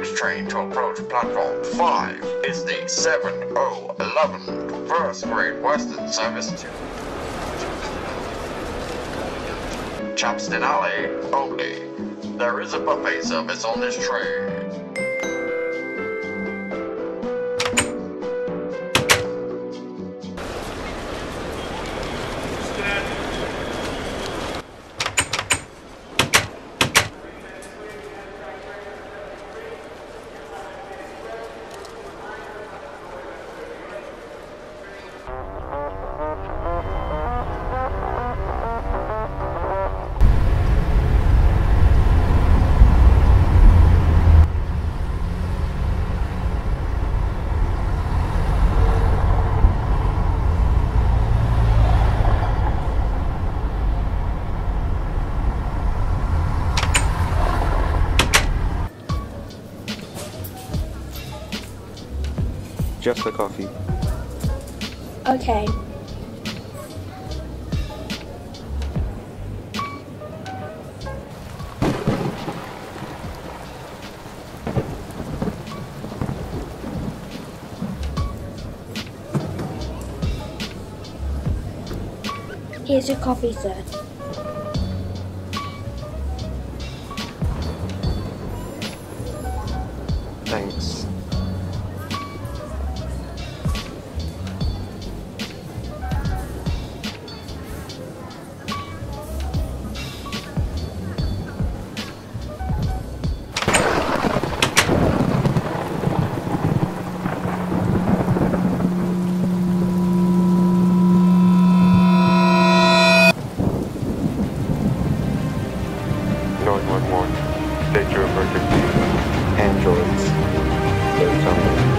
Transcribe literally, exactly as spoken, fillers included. next train to approach platform five is the seven oh eleven First Grade Western Service to Chapston Alley only. There is a buffet service on this train. Just the coffee. Okay. Here's your coffee, sir. Thanks. nine one one, they drew for fifteen androids.